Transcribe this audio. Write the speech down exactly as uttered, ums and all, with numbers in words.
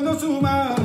cuando suma